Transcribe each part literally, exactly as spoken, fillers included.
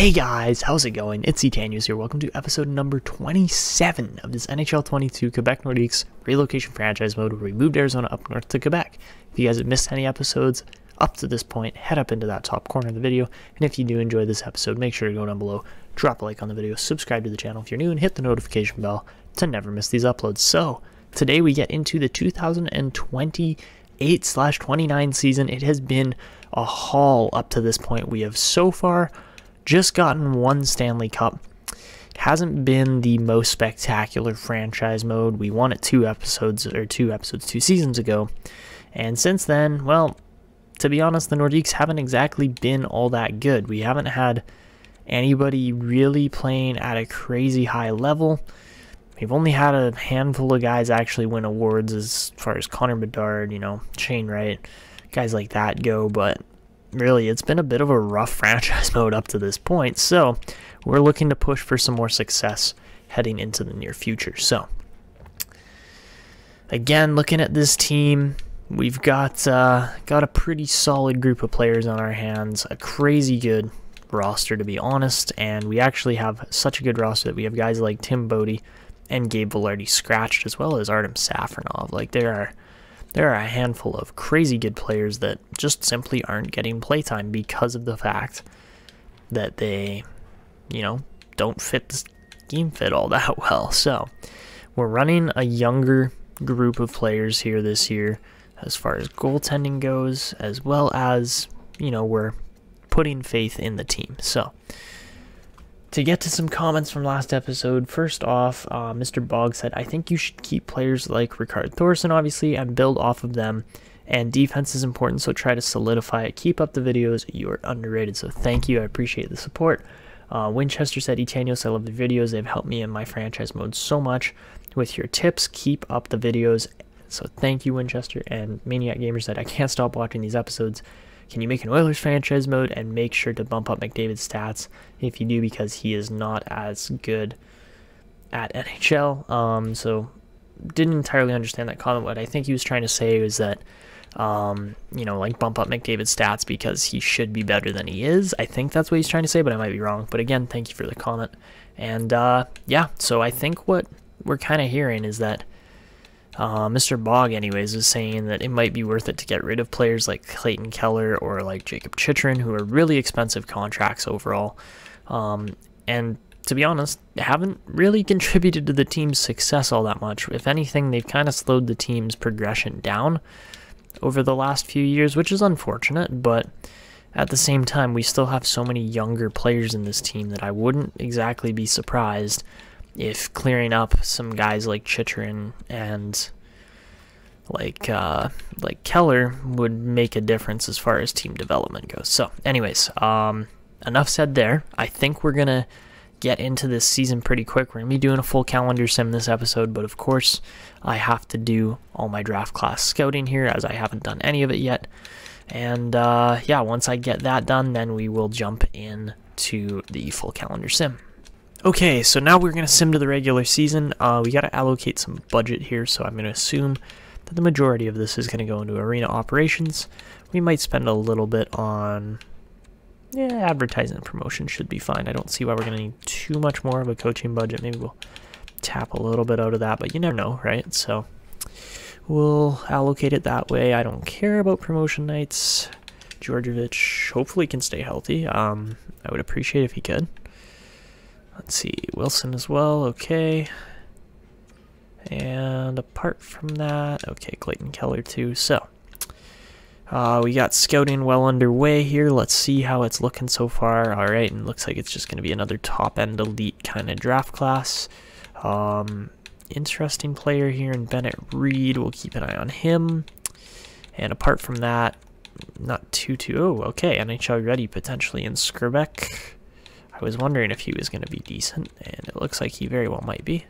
Hey guys, how's it going? It's Etanyos here. Welcome to episode number twenty-seven of this N H L twenty-two Quebec Nordiques relocation franchise mode, where we moved Arizona up north to Quebec. If you guys have missed any episodes up to this point, head up into that top corner of the video. And if you do enjoy this episode, make sure to go down below, drop a like on the video, subscribe to the channel if you're new, and hit the notification bell to never miss these uploads. So today we get into the two thousand twenty-eight twenty-nine season. It has been a haul up to this point. We have so far just gotten one Stanley Cup. Hasn't been the most spectacular franchise mode. We won it two episodes or two episodes two seasons ago, and since then, well, to be honest, the Nordiques haven't exactly been all that good. We haven't had anybody really playing at a crazy high level. We've only had a handful of guys actually win awards, as far as Connor Bedard, you know, Shane Wright, guys like that go, but really, it's been a bit of a rough franchise mode up to this point, so we're looking to push for some more success heading into the near future. So, again, looking at this team, we've got uh, got a pretty solid group of players on our hands, a crazy good roster, to be honest, and we actually have such a good roster that we have guys like Tim Bodie and Gabe Vilardi scratched, as well as Artem Safronov. Like, there are... There are a handful of crazy good players that just simply aren't getting playtime because of the fact that they, you know, don't fit the scheme fit all that well. So we're running a younger group of players here this year as far as goaltending goes, as well as, you know, we're putting faith in the team. So to get to some comments from last episode, first off, uh, Mister Bog said, I think you should keep players like Ricard Thorusen, obviously, and build off of them. And defense is important, so try to solidify it. Keep up the videos. You are underrated, so thank you. I appreciate the support. Uh, Winchester said, Etanyos, I love the videos. They've helped me in my franchise mode so much with your tips. Keep up the videos. So thank you, Winchester. And Maniac Gamer said, I can't stop watching these episodes. Can you make an Oilers franchise mode and make sure to bump up McDavid's stats if you do, because he is not as good at N H L? Um, so didn't entirely understand that comment. What I think he was trying to say was that, um, you know, like bump up McDavid's stats because he should be better than he is. I think that's what he's trying to say, but I might be wrong. But again, thank you for the comment. And uh, yeah, so I think what we're kind of hearing is that Uh, Mister Bog, anyways, is saying that it might be worth it to get rid of players like Clayton Keller or like Jakob Chychrun, who are really expensive contracts overall, um, and to be honest, haven't really contributed to the team's success all that much. If anything, they've kind of slowed the team's progression down over the last few years, which is unfortunate, but at the same time, we still have so many younger players in this team that I wouldn't exactly be surprised if clearing up some guys like Chychrun and like uh, like Keller would make a difference as far as team development goes. So anyways, um, enough said there. I think we're going to get into this season pretty quick. We're going to be doing a full calendar sim this episode, but of course I have to do all my draft class scouting here, as I haven't done any of it yet. And uh, yeah, once I get that done, then we will jump in to the full calendar sim. Okay, so now we're going to sim to the regular season. Uh, we got to allocate some budget here, so I'm going to assume that the majority of this is going to go into arena operations. We might spend a little bit on, yeah, advertising and promotion should be fine. I don't see why we're going to need too much more of a coaching budget. Maybe we'll tap a little bit out of that, but you never know, right? So we'll allocate it that way. I don't care about promotion nights. Djordjevic hopefully can stay healthy. Um, I would appreciate if he could. Let's see, Wilson as well, okay. And apart from that, okay, Clayton Keller too. So, uh, we got scouting well underway here. Let's see how it's looking so far. All right, and it looks like it's just going to be another top-end elite kind of draft class. Um, interesting player here in Bennett Reed. We'll keep an eye on him. And apart from that, not too, too... Oh, okay, N H L ready potentially in Skrbek. I was wondering if he was going to be decent, and it looks like he very well might be.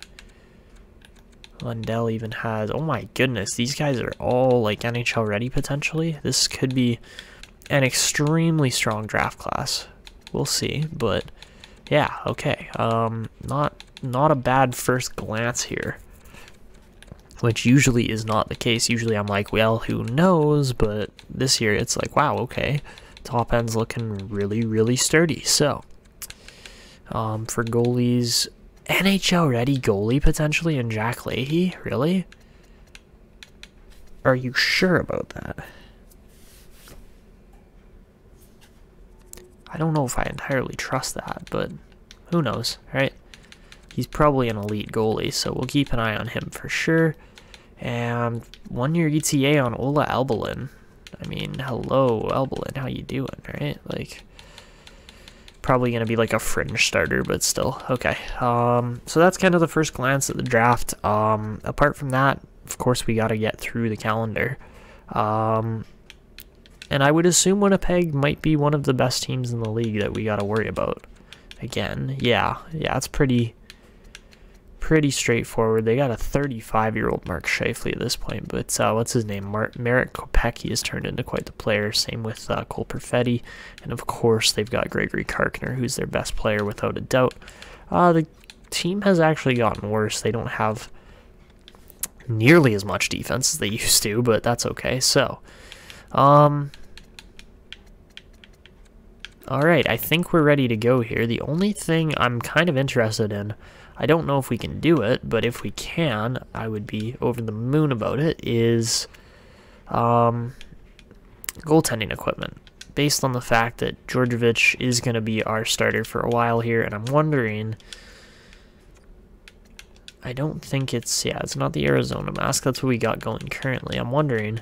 Lundell even has... Oh my goodness, these guys are all like N H L ready potentially. This could be an extremely strong draft class. We'll see, but yeah, okay. Um, not, not a bad first glance here, which usually is not the case. Usually I'm like, well, who knows? But this year it's like, wow, okay. Top end's looking really, really sturdy, so... um, for goalies. N H L-ready goalie, potentially, in Jack Leahy? Really? Are you sure about that? I don't know if I entirely trust that, but who knows, right? He's probably an elite goalie, so we'll keep an eye on him for sure. And one-year E T A on Ola Elbalin. I mean, hello, Elbalin, how you doing, right? Like, probably going to be like a fringe starter, but still. Okay, um, so that's kind of the first glance at the draft. Um, apart from that, of course, we got to get through the calendar. Um, and I would assume Winnipeg might be one of the best teams in the league that we got to worry about. Again, yeah, yeah, it's pretty... pretty straightforward. They got a thirty-five-year-old Mark Scheifele at this point, but uh, what's his name? Mar Marek Kopecki has turned into quite the player. Same with uh, Cole Perfetti, and of course they've got Gregory Karkner, who's their best player without a doubt. Uh, the team has actually gotten worse. They don't have nearly as much defense as they used to, but that's okay. So, um, all right, I think we're ready to go here. The only thing I'm kind of interested in, I don't know if we can do it, but if we can, I would be over the moon about it, is um, goaltending equipment, based on the fact that Djordjevic is going to be our starter for a while here, and I'm wondering, I don't think it's, yeah, it's not the Arizona mask, that's what we got going currently. I'm wondering,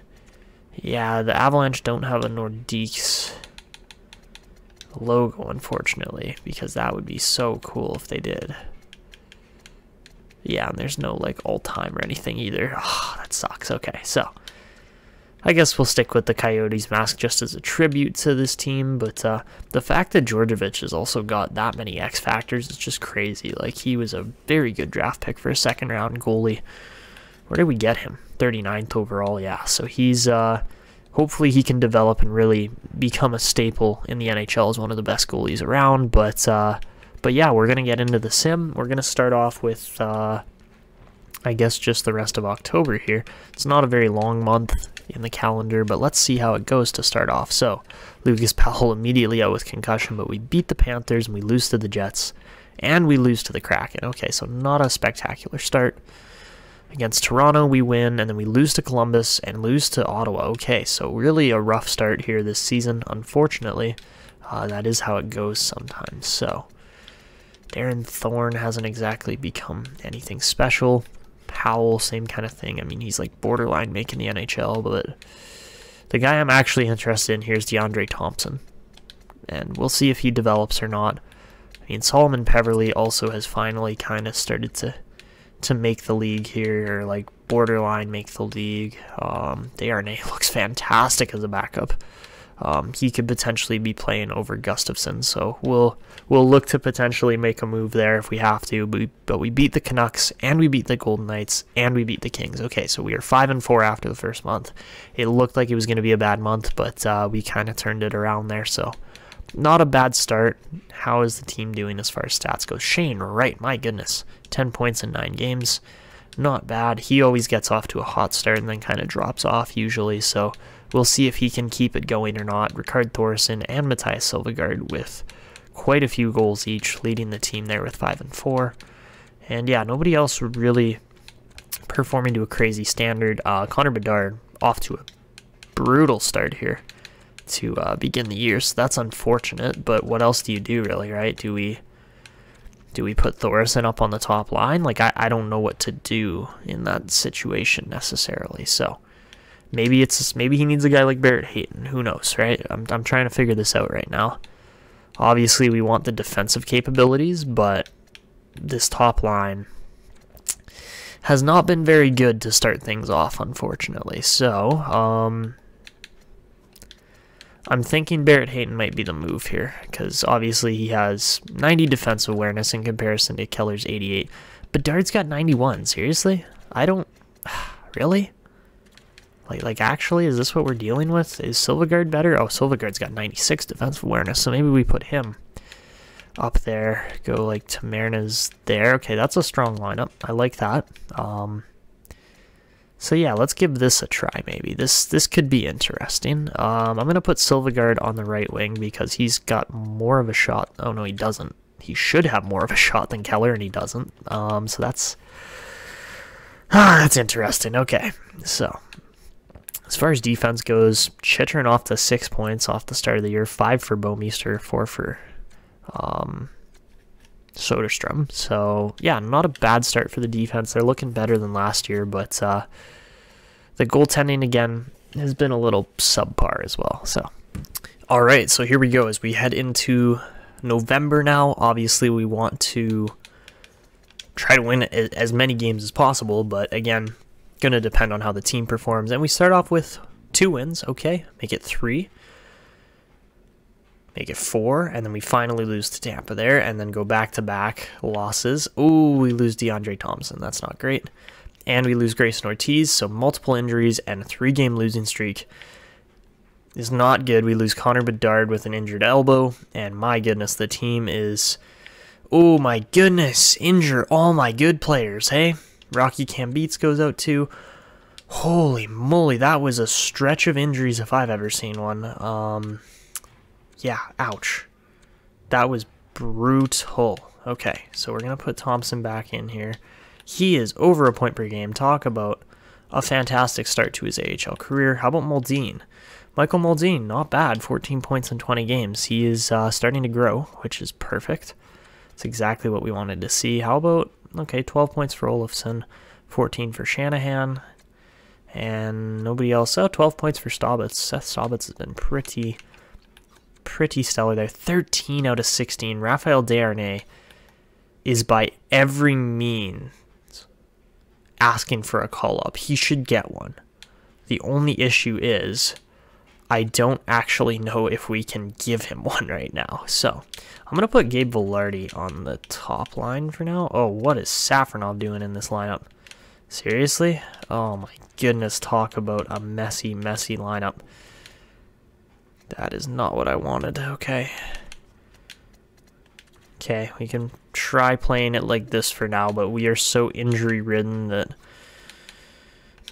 yeah, the Avalanche don't have a Nordiques logo, unfortunately, because that would be so cool if they did. Yeah, and there's no, like, all-time or anything either. Oh, that sucks. Okay, so I guess we'll stick with the Coyotes mask just as a tribute to this team, but uh, the fact that Djordjevic has also got that many X-Factors is just crazy. Like, he was a very good draft pick for a second-round goalie. Where did we get him? thirty-ninth overall, yeah. So he's, uh, hopefully he can develop and really become a staple in the N H L as one of the best goalies around, but... Uh, But yeah, we're going to get into the sim. We're going to start off with, uh, I guess, just the rest of October here. It's not a very long month in the calendar, but let's see how it goes to start off. So, Lucas Powell immediately out with concussion, but we beat the Panthers and we lose to the Jets. And we lose to the Kraken. Okay, so not a spectacular start. Against Toronto, we win, and then we lose to Columbus and lose to Ottawa. Okay, so really a rough start here this season, unfortunately. Uh, that is how it goes sometimes, so... Darren Thorne hasn't exactly become anything special. Powell, same kind of thing. I mean, he's like borderline making the N H L, but the guy I'm actually interested in here is DeAndre Thompson. And we'll see if he develops or not. I mean, Solomon Peverly also has finally kind of started to to make the league here, or like borderline make the league. Um, Darnay looks fantastic as a backup. Um, he could potentially be playing over Gustafsson, so we'll we'll look to potentially make a move there if we have to. But we, but we beat the Canucks, and we beat the Golden Knights, and we beat the Kings. Okay, so we are five and four after the first month. It looked like it was going to be a bad month, but uh, we kind of turned it around there. So not a bad start. How is the team doing as far as stats go? Shane Wright, my goodness, ten points in nine games, not bad. He always gets off to a hot start and then kind of drops off usually. So. We'll see if he can keep it going or not. Ricard Thorusen and Matthias Silvegaard with quite a few goals each, leading the team there with five and four. And yeah, nobody else really performing to a crazy standard. Uh, Connor Bedard off to a brutal start here to uh, begin the year, so that's unfortunate. But what else do you do, really? Right? Do we do we put Thorusen up on the top line? Like I, I don't know what to do in that situation necessarily. So. Maybe it's maybe he needs a guy like Barrett Hayton. Who knows, right? I'm I'm trying to figure this out right now. Obviously, we want the defensive capabilities, but this top line has not been very good to start things off, unfortunately. So, um, I'm thinking Barrett Hayton might be the move here because obviously he has ninety defensive awareness in comparison to Keller's eighty-eight. But Bedard's got ninety-one. Seriously, I don't really. Like, like, actually, is this what we're dealing with? Is Silvegaard better? Oh, Silvegaard's got ninety-six defensive awareness, so maybe we put him up there. Go, like, Tamarina's there. Okay, that's a strong lineup. I like that. Um, so, yeah, let's give this a try, maybe. This this could be interesting. Um, I'm going to put Silvegaard on the right wing because he's got more of a shot. Oh, no, he doesn't. he should have more of a shot than Keller, and he doesn't. Um, so that's ah, that's interesting. Okay, so as far as defense goes, Chychrun off to six points off the start of the year, five for Bomeester, four for um, Soderstrom. So yeah, not a bad start for the defense. They're looking better than last year, but uh, the goaltending again has been a little subpar as well. So all right, so here we go as we head into November now. Obviously, we want to try to win as many games as possible, but again, going to depend on how the team performs. And we start off with two wins, okay, make it three, make it four, and then we finally lose to Tampa there, and then go back-to-back losses. Ooh, we lose DeAndre Thompson, that's not great. And we lose Grayson Ortiz, so multiple injuries and a three-game losing streak is not good. We lose Connor Bedard with an injured elbow, and my goodness, the team is, oh my goodness, injure all my good players, hey? Rocky Cambeats goes out too. Holy moly, that was a stretch of injuries if I've ever seen one. Um, yeah, ouch. That was brutal. Okay, so we're going to put Thompson back in here. He is over a point per game. Talk about a fantastic start to his A H L career. How about Muldoon? Michael Muldoon, not bad. fourteen points in twenty games. He is uh, starting to grow, which is perfect. It's exactly what we wanted to see. How about, okay, twelve points for Olofsson, fourteen for Shanahan, and nobody else. Oh, twelve points for Staubitz. Seth Staubitz has been pretty, pretty stellar there. thirteen out of sixteen. Raphael Darnay is by every mean asking for a call-up. He should get one. The only issue is I don't actually know if we can give him one right now. So I'm going to put Gabe Vilardi on the top line for now. Oh, what is Safronov doing in this lineup? Seriously? Oh my goodness, talk about a messy, messy lineup. That is not what I wanted. Okay. Okay, we can try playing it like this for now, but we are so injury-ridden that,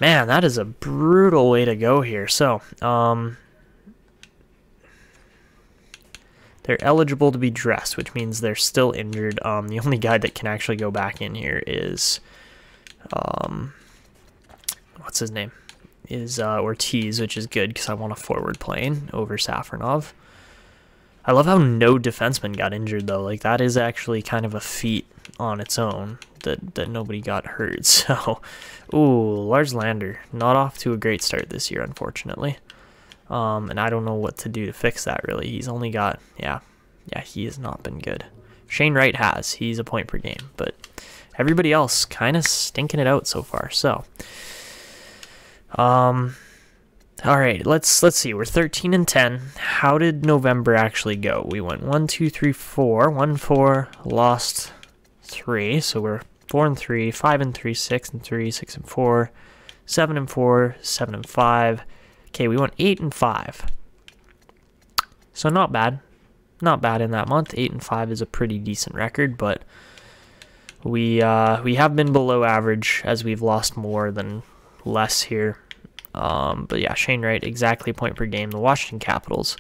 man, that is a brutal way to go here. So, um, they're eligible to be dressed, which means they're still injured. Um, the only guy that can actually go back in here is, um, what's his name? Is uh, Ortiz, which is good because I want a forward playing over Safronov. I love how no defenseman got injured, though. Like, that is actually kind of a feat on its own that, that nobody got hurt. So, ooh, Lars Lander, not off to a great start this year, unfortunately. Um, and I don't know what to do to fix that, really. He's only got, yeah, yeah, he has not been good. Shane Wright has. He's a point per game. But everybody else kind of stinking it out so far. So, um... all right, let's let's see. We're thirteen and ten. How did November actually go? We went one, two, three, four. one, four, lost three. So we're four and three, five and three, six and three, six and four, seven and four, seven and five. Okay, we went eight and five. So not bad. Not bad in that month. eight and five is a pretty decent record, but we uh we have been below average as we've lost more than less here. Um, but yeah, Shane Wright, exactly a point per game. The Washington Capitals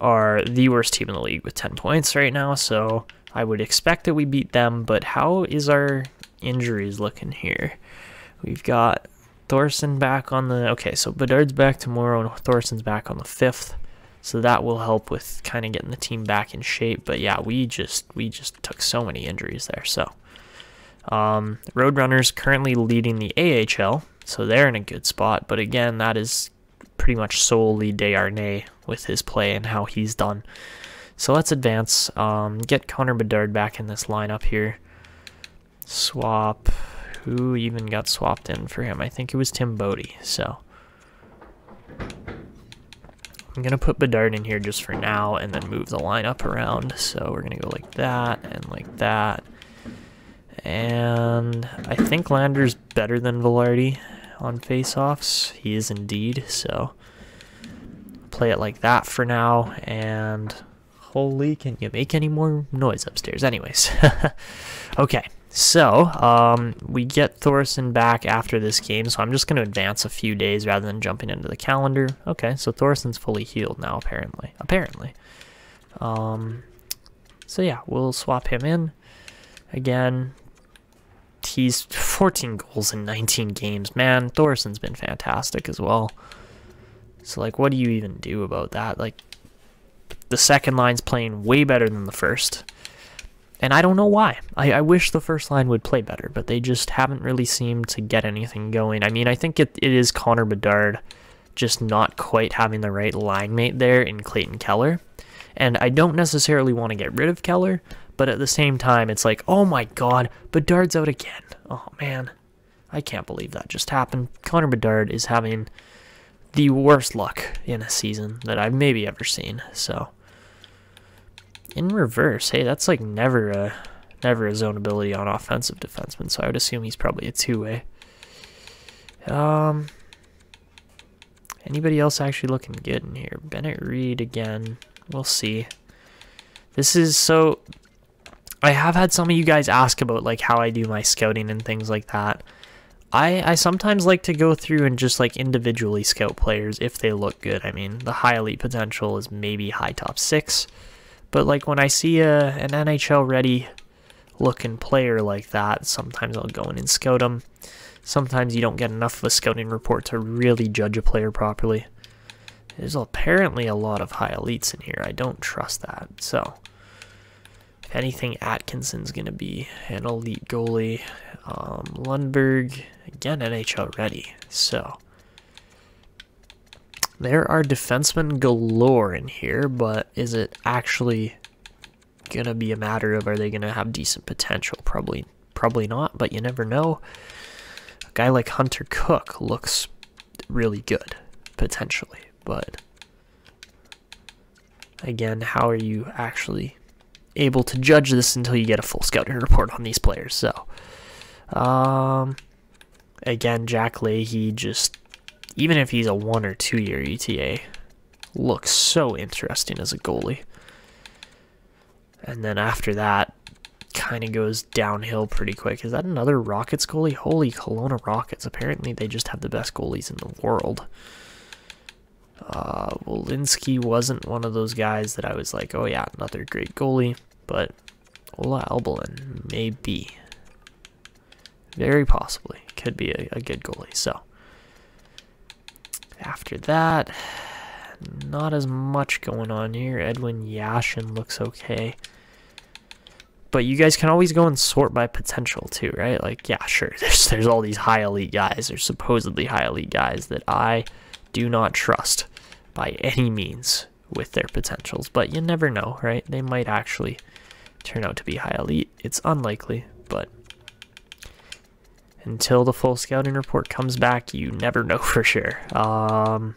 are the worst team in the league with ten points right now, so I would expect that we beat them, but how is our injuries looking here? We've got Thorusen back on the... Okay, so Bedard's back tomorrow, and Thorusen's back on the fifth, so that will help with kind of getting the team back in shape, but yeah, we just, we just took so many injuries there, so... Um, Roadrunners currently leading the A H L, so they're in a good spot, but again, that is pretty much solely Desharnais with his play and how he's done. So let's advance, um, get Connor Bedard back in this lineup here. Swap, who even got swapped in for him? I think it was Tim Bodie, so. I'm going to put Bedard in here just for now and then move the lineup around. So we're going to go like that and like that. And I think Lander's better than Vilardi on faceoffs. He is indeed, so play it like that for now. And holy, can you make any more noise upstairs? Anyways, okay, so um, we get Thorusen back after this game, so I'm just going to advance a few days rather than jumping into the calendar. Okay, so Thorusen's fully healed now, apparently. Apparently. Um... So yeah, we'll swap him in. Again, he's fourteen goals in nineteen games. Man, Thorsen's been fantastic as well. So like, what do you even do about that? Like, the second line's playing way better than the first. And I don't know why. I, I wish the first line would play better, but they just haven't really seemed to get anything going. I mean, I think it, it is Connor Bedard just not quite having the right line mate there in Clayton Keller. And I don't necessarily want to get rid of Keller, but at the same time, it's like, oh my god, Bedard's out again. Oh man, I can't believe that just happened. Connor Bedard is having the worst luck in a season that I've maybe ever seen, so... In reverse, hey, that's like never a never a zone ability on offensive defenseman, so I would assume he's probably a two-way. Um, anybody else actually looking good in here? Bennett Reed again. We'll see. This is so. I have had some of you guys ask about like how I do my scouting and things like that. I I sometimes like to go through and just like individually scout players if they look good. I mean, the high elite potential is maybe high top six. But like when I see a, an N H L-ready looking player like that, sometimes I'll go in and scout them. Sometimes you don't get enough of a scouting report to really judge a player properly. There's apparently a lot of high elites in here. I don't trust that. So if anything, Atkinson's going to be an elite goalie. Um, Lundberg, again, N H L-ready. So there are defensemen galore in here, but is it actually going to be a matter of are they going to have decent potential? Probably probably not, but you never know. A guy like Hunter Cook looks really good, potentially, but again, how are you actually able to judge this until you get a full scouting report on these players? So, um, again, Jack Leahy just... Even if he's a one or two year E T A, looks so interesting as a goalie. And then after that, kind of goes downhill pretty quick. Is that another Rockets goalie? Holy Kelowna Rockets. Apparently they just have the best goalies in the world. Uh, Walensky wasn't one of those guys that I was like, oh yeah, another great goalie. But Ola Elbalin, maybe. Very possibly. Could be a, a good goalie, so... After that, not as much going on here. Edwin Yashin looks okay. But you guys can always go and sort by potential too, right? Like, yeah, sure, there's, there's all these high elite guys, or supposedly high elite guys, that I do not trust by any means with their potentials. But you never know, right? They might actually turn out to be high elite. It's unlikely, but... Until the full scouting report comes back, you never know for sure. Um,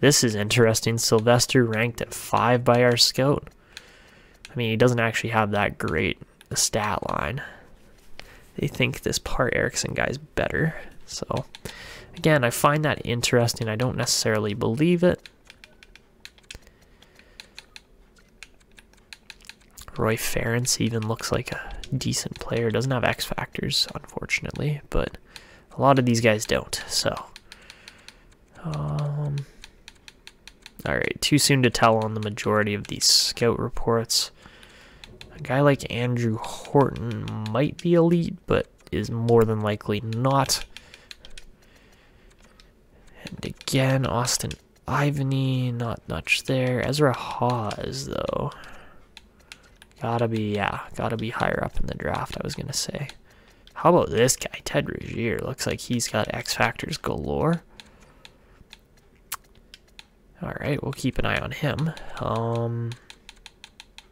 this is interesting. Sylvester ranked at five by our scout. I mean, he doesn't actually have that great a stat line. They think this Par Erickson guy's better. So, again, I find that interesting. I don't necessarily believe it. Roy Ferentz even looks like a decent player. Doesn't have X factors, unfortunately, but a lot of these guys don't. So, um, all right, too soon to tell on the majority of these scout reports. A guy like Andrew Horton might be elite, but is more than likely not. And again, Austin Ivany, not much there. Ezra Haas, though. Gotta be, yeah, gotta be higher up in the draft, I was gonna say. How about this guy, Ted Rozier? Looks like he's got X factors galore. Alright, we'll keep an eye on him. Um,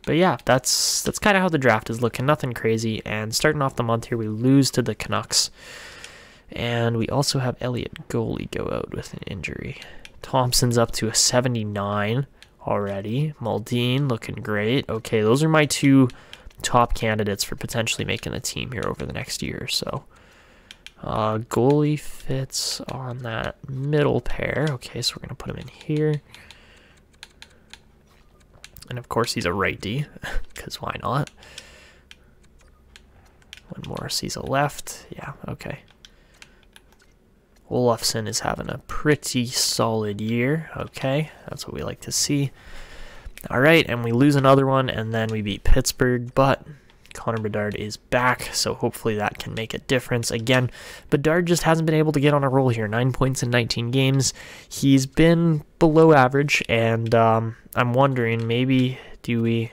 but yeah, that's that's kind of how the draft is looking, nothing crazy. And starting off the month here, we lose to the Canucks. And we also have Elliot Goalie go out with an injury. Thompson's up to a seventy-nine. Already. Muldoon looking great. Okay, those are my two top candidates for potentially making the team here over the next year or so. Uh, goalie fits on that middle pair. Okay, so we're going to put him in here. And of course he's a righty, because why not? When Morrissey's a left. Yeah, okay. Olofsson is having a pretty solid year. Okay, that's what we like to see. All right, and we lose another one, and then we beat Pittsburgh, but Connor Bedard is back, so hopefully that can make a difference. Again, Bedard just hasn't been able to get on a roll here. Nine points in nineteen games. He's been below average, and um, I'm wondering, maybe do we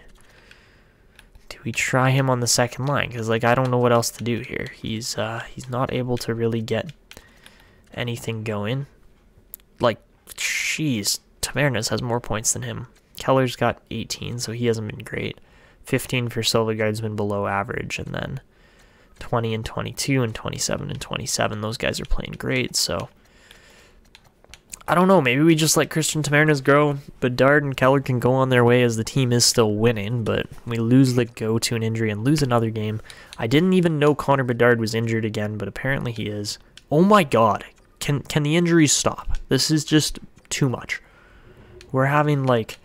do we try him on the second line? Because like I don't know what else to do here. He's uh, he's not able to really get anything going. Like, jeez, Tamarinas has more points than him. Keller's got eighteen, so he hasn't been great. fifteen for Silvegaard's been below average, and then twenty and twenty-two and twenty-seven and twenty-seven. Those guys are playing great, so I don't know. Maybe we just let Christian Tamarinas grow. Bedard and Keller can go on their way as the team is still winning, but we lose the go to an injury and lose another game. I didn't even know Connor Bedard was injured again, but apparently he is. Oh my god. Can, can the injuries stop? This is just too much. We're having, like,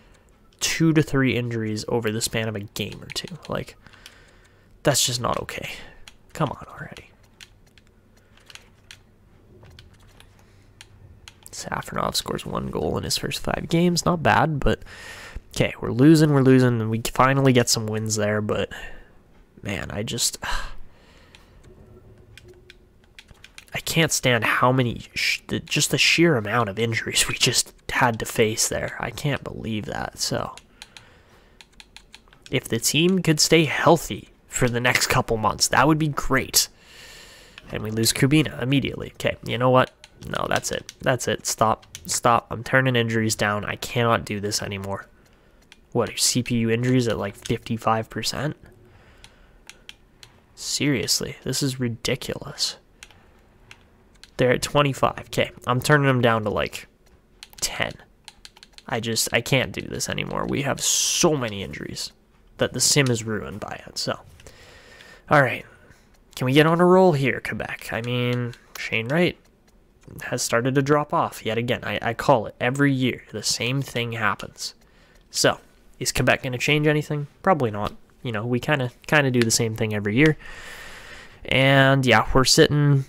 two to three injuries over the span of a game or two. Like, that's just not okay. Come on already. Safronov scores one goal in his first five games. Not bad, but okay, we're losing, we're losing, and we finally get some wins there, but man, I just I can't stand how many, sh the, just the sheer amount of injuries we just had to face there. I can't believe that. So, if the team could stay healthy for the next couple months, that would be great. And we lose Kubina immediately. Okay, you know what? No, that's it. That's it. Stop. Stop. I'm turning injuries down. I cannot do this anymore. What, are C P U injuries at like fifty-five percent? Seriously, this is ridiculous. They're at twenty-five. Okay, I'm turning them down to like ten. I just, I can't do this anymore. We have so many injuries that the sim is ruined by it. So, all right. Can we get on a roll here, Quebec? I mean, Shane Wright has started to drop off yet again. I, I call it every year. The same thing happens. So, is Quebec going to change anything? Probably not. You know, we kind of kind of do the same thing every year. And yeah, we're sitting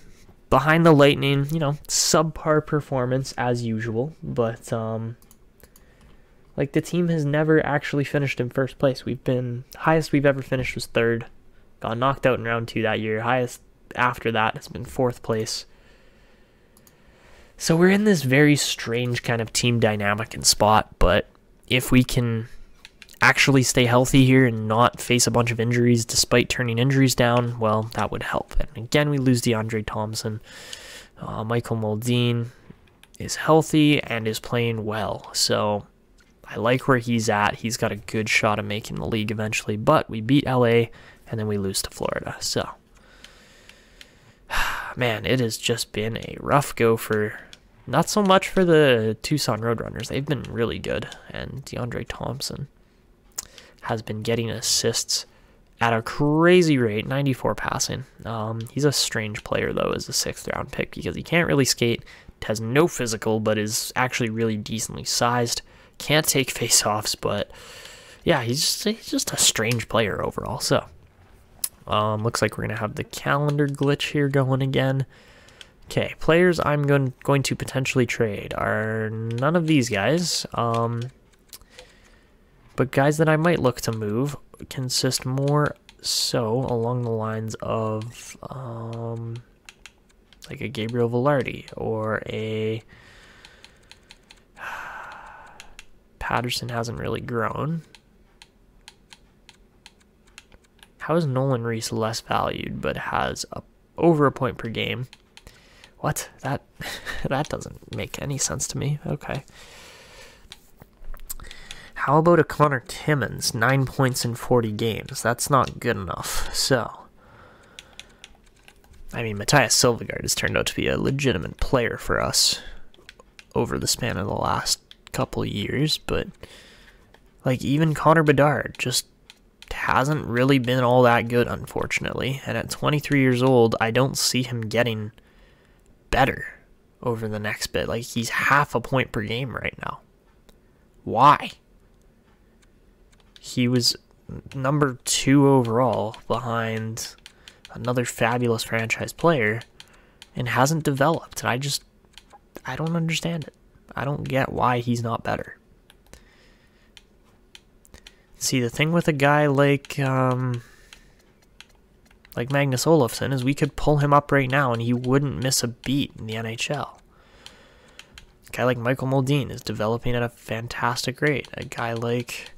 behind the Lightning, you know, subpar performance as usual, but, um, like, the team has never actually finished in first place. We've been, highest we've ever finished was third, got knocked out in round two that year. Highest after that has been fourth place. So we're in this very strange kind of team dynamic and spot, but if we can actually stay healthy here and not face a bunch of injuries despite turning injuries down, well, that would help. And again, we lose DeAndre Thompson. Uh, Michael Muldoon is healthy and is playing well, so I like where he's at. He's got a good shot of making the league eventually, but we beat L A and then we lose to Florida. So, man, it has just been a rough go for, not so much for the Tucson Roadrunners. They've been really good, and DeAndre Thompson has been getting assists at a crazy rate, ninety-four passing. Um, he's a strange player, though, as a sixth-round pick because he can't really skate, has no physical, but is actually really decently sized, can't take face-offs, but yeah, he's just, he's just a strange player overall. So, um, looks like we're going to have the calendar glitch here going again. Okay, players I'm going, going to potentially trade are none of these guys. Um... But guys that I might look to move consist more so along the lines of um, like a Gabriel Vilardi or a Patterson hasn't really grown. How is Nolan Reese less valued but has a, over a point per game? What? That that doesn't make any sense to me. Okay. How about a Connor Timmins, nine points in forty games? That's not good enough. So, I mean, Matthias Silvegaard has turned out to be a legitimate player for us over the span of the last couple years, but, like, even Connor Bedard just hasn't really been all that good, unfortunately. And at twenty-three years old, I don't see him getting better over the next bit. Like, he's half a point per game right now. Why? He was number two overall behind another fabulous franchise player and hasn't developed. And I just, I don't understand it. I don't get why he's not better. See, the thing with a guy like um, like Magnus Olofsson is we could pull him up right now and he wouldn't miss a beat in the N H L. A guy like Michael Muldoon is developing at a fantastic rate. A guy like,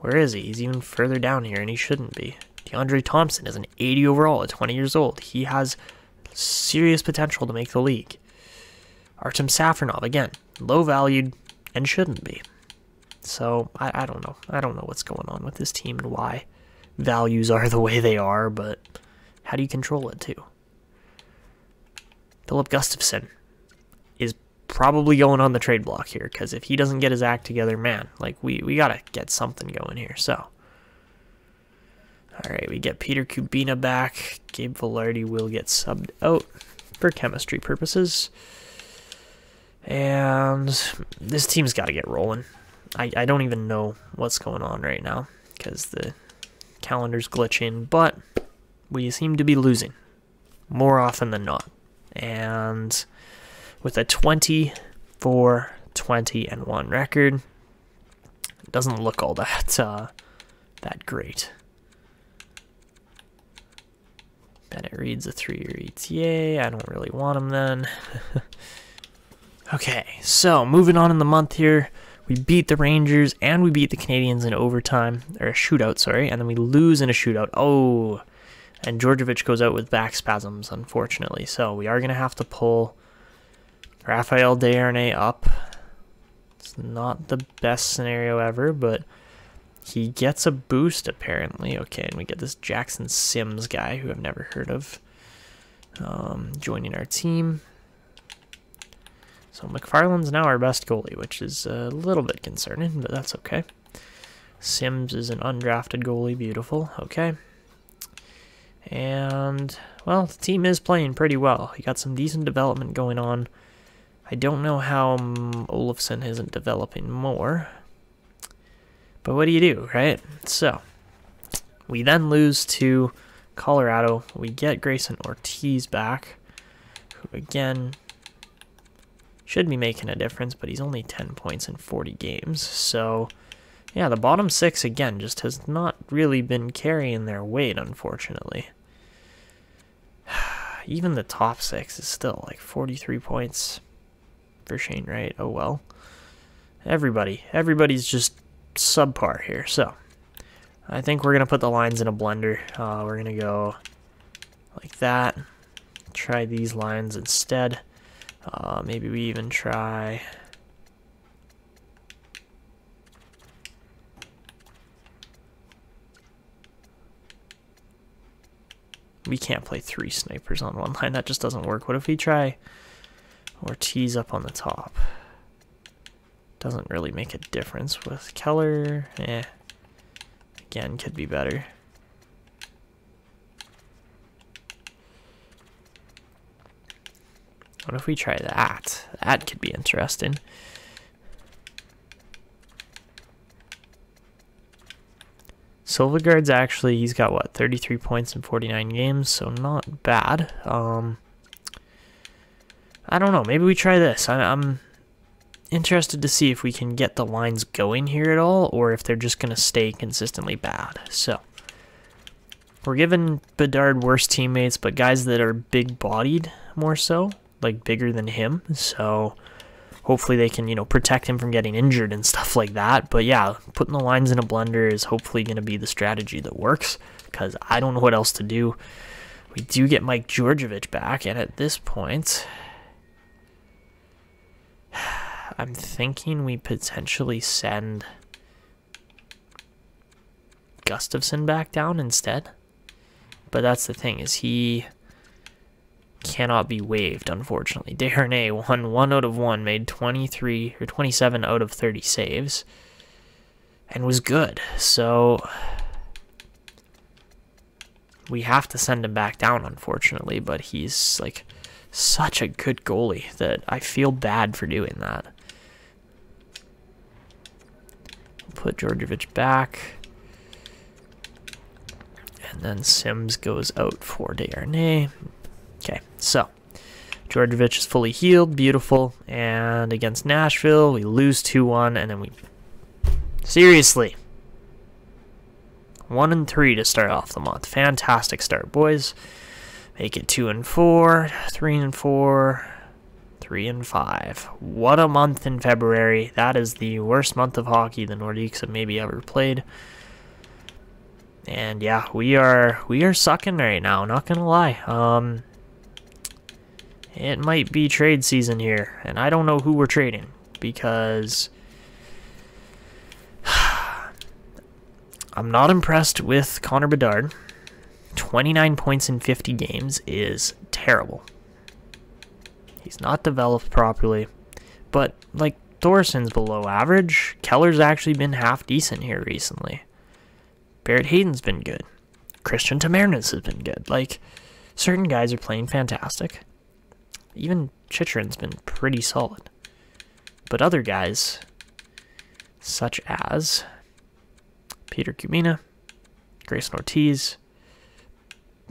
where is he? He's even further down here, and he shouldn't be. DeAndre Thompson is an eighty overall at twenty years old. He has serious potential to make the league. Artem Safronov, again, low-valued and shouldn't be. So, I, I don't know. I don't know what's going on with this team and why values are the way they are, but how do you control it, too? Philip Gustafsson is probably going on the trade block here, because if he doesn't get his act together, man, like, we, we got to get something going here, so... All right, we get Peter Kubina back. Gabe Vilardi will get subbed out for chemistry purposes. And this team's got to get rolling. I, I don't even know what's going on right now because the calendar's glitching, but we seem to be losing more often than not. And with a twenty-four twenty and one record, it doesn't look all that, uh, that great. And it reads a three-year E T A. I don't really want him then. Okay, so moving on in the month here. We beat the Rangers and we beat the Canadiens in overtime, or a shootout, sorry, and then we lose in a shootout. Oh, and Djordjevic goes out with back spasms, unfortunately. So we are going to have to pull Raphael Darnay up. It's not the best scenario ever, but... he gets a boost, apparently. Okay, and we get this Jackson Sims guy, who I've never heard of, um, joining our team. So McFarland's now our best goalie, which is a little bit concerning, but that's okay. Sims is an undrafted goalie, beautiful. Okay. And, well, the team is playing pretty well. He got some decent development going on. I don't know how um, Olofsson isn't developing more. But what do you do, right? So, we then lose to Colorado. We get Grayson Ortiz back, who, again, should be making a difference, but he's only ten points in forty games. So, yeah, the bottom six, again, just has not really been carrying their weight, unfortunately. Even the top six is still, like, forty-three points for Shane Wright. Oh, well. Everybody. Everybody's just... subpar here, so I think we're gonna put the lines in a blender. Uh, we're gonna go like that, try these lines instead. Uh, maybe we even try we can't play three snipers on one line, that just doesn't work. What if we try Ortiz up on the top? Doesn't really make a difference with Keller. Eh. Again, could be better. What if we try that? That could be interesting. Silvegaard's actually, he's got what, thirty-three points in forty-nine games, so not bad. Um, I don't know, maybe we try this. I, I'm... interested to see if we can get the lines going here at all, or if they're just going to stay consistently bad. So, we're giving Bedard worse teammates, but guys that are big-bodied more so, like bigger than him. So, hopefully they can, you know, protect him from getting injured and stuff like that. But yeah, putting the lines in a blender is hopefully going to be the strategy that works, because I don't know what else to do. We do get Mike Djordjevic back, and at this point... I'm thinking we potentially send Gustafsson back down instead. But that's the thing, is he cannot be waived, unfortunately. Darnay won one out of one, made twenty-three or twenty-seven out of thirty saves, and was good. So we have to send him back down, unfortunately, but he's like such a good goalie that I feel bad for doing that. Put Djordjevic back, and then Sims goes out for Darnay. Okay, so Djordjevic is fully healed, beautiful. And against Nashville, we lose two one, and then we seriously One and three to start off the month. Fantastic start, boys. Make it two and four, three and four, three and five. What a month in February. That is the worst month of hockey the Nordiques have maybe ever played. And yeah, we are we are sucking right now, not gonna lie. Um It might be trade season here, and I don't know who we're trading because I'm not impressed with Connor Bedard. twenty-nine points in fifty games is terrible. He's not developed properly, but like Thorsen's below average. Keller's actually been half decent here recently. Barrett Hayton's been good. Christian Tamarinas has been good. Like, certain guys are playing fantastic. Even Chychrun's been pretty solid. But other guys, such as Peter Kubina, Grayson Ortiz,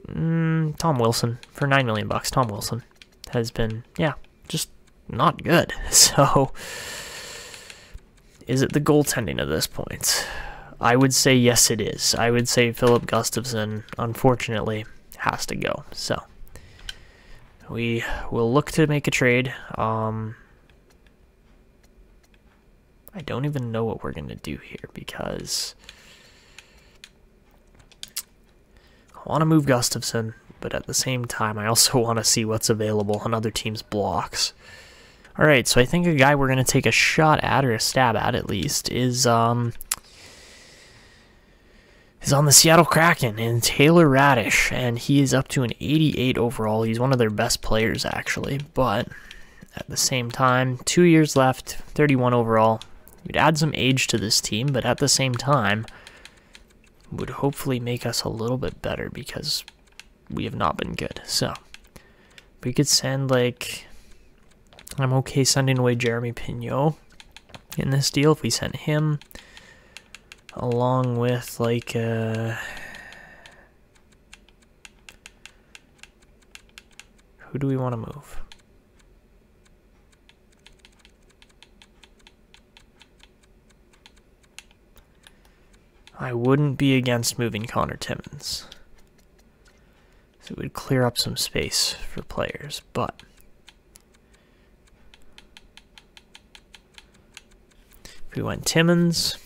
mm, Tom Wilson, for nine million bucks, Tom Wilson has been, yeah, just not good. So, is it the goaltending at this point? I would say yes, it is. I would say Philip Gustafsson, unfortunately, has to go. So, we will look to make a trade. Um, I don't even know what we're going to do here because I want to move Gustafsson, but at the same time, I also want to see what's available on other teams' blocks. All right, so I think a guy we're going to take a shot at, or a stab at at least, is um, is on the Seattle Kraken, and Taylor Raddysh, and he is up to an eighty-eight overall. He's one of their best players, actually, but at the same time, two years left, thirty-one overall. You'd add some age to this team, but at the same time, would hopefully make us a little bit better because we have not been good. So, we could send, like, I'm okay sending away Jeremy Pignot in this deal if we sent him, along with, like, uh, who do we want to move? I wouldn't be against moving Connor Timmins. So it would clear up some space for players, but if we went Timmins,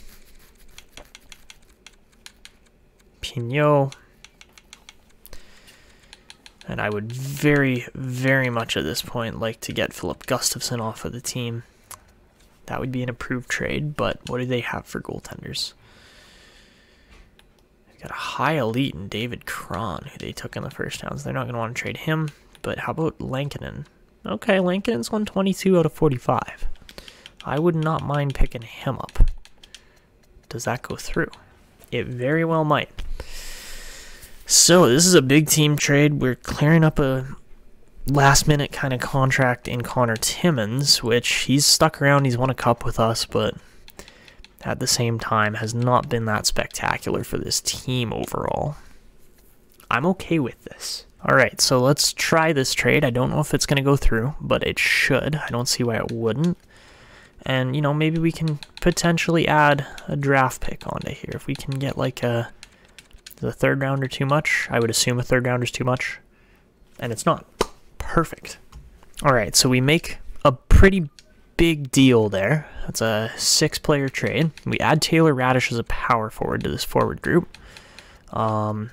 Pignot, and I would very, very much at this point like to get Philip Gustafsson off of the team. That would be an approved trade, but what do they have for goaltenders? They've got a high elite in David Cron, who they took in the first round, so they're not going to want to trade him, but how about Lankinen? Okay, Lankinen's one twenty-two out of forty-five. I would not mind picking him up. Does that go through? It very well might. So this is a big team trade. We're clearing up a last-minute kind of contract in Connor Timmins, which he's stuck around. He's won a cup with us, but at the same time has not been that spectacular for this team overall. I'm okay with this. All right, so let's try this trade. I don't know if it's going to go through, but it should. I don't see why it wouldn't. And, you know, maybe we can potentially add a draft pick onto here. If we can get, like, a the third rounder too much, I would assume a third rounder is too much. And it's not. Perfect. All right, so we make a pretty big deal there. That's a six-player trade. We add Taylor Raddysh as a power forward to this forward group. Um,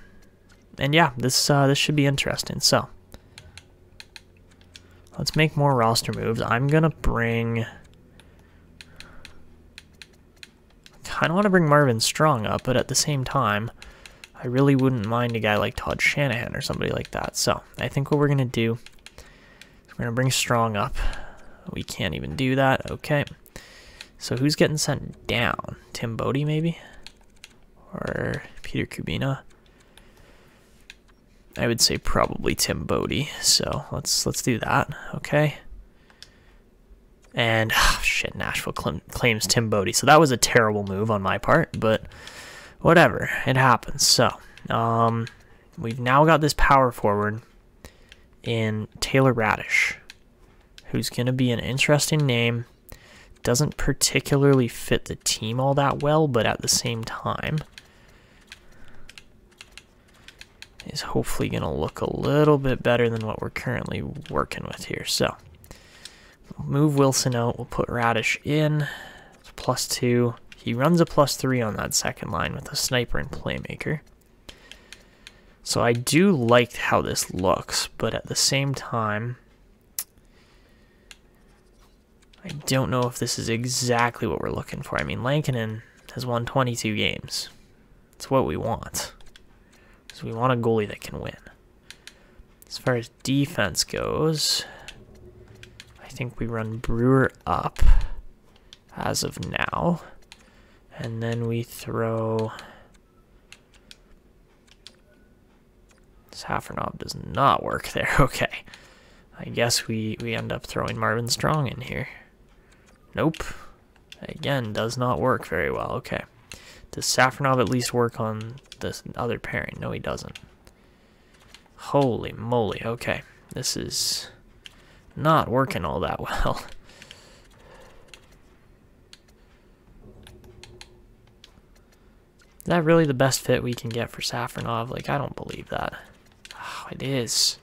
and, yeah, this, uh, this should be interesting. So let's make more roster moves. I'm going to bring... I don't want to bring Marvin Strong up, but at the same time, I really wouldn't mind a guy like Todd Shanahan or somebody like that. So I think what we're going to do is we're going to bring Strong up. We can't even do that. Okay. So who's getting sent down? Tim Bodie maybe? Or Peter Kubina? I would say probably Tim Bodie. So let's let's do that. Okay. And, oh, shit, Nashville cl claims Tim Bodie. So that was a terrible move on my part, but whatever. It happens. So, um, we've now got this power forward in Taylor Raddysh, who's going to be an interesting name. Doesn't particularly fit the team all that well, but at the same time, is hopefully going to look a little bit better than what we're currently working with here. So we'll move Wilson out. We'll put Raddysh in. It's plus two. He runs a plus three on that second line with a sniper and playmaker. So I do like how this looks, but at the same time, I don't know if this is exactly what we're looking for. I mean, Lankinen has won twenty-two games. It's what we want. Because we want a goalie that can win. As far as defense goes, I think we run Brewer up as of now. And then we throw... Safronov does not work there. Okay. I guess we, we end up throwing Marvin Strong in here. Nope. Again, does not work very well. Okay. Does Safronov at least work on this other pairing? No, he doesn't. Holy moly. Okay. This is not working all that well. Is that really the best fit we can get for Safronov? Like, I don't believe that. Oh, it is.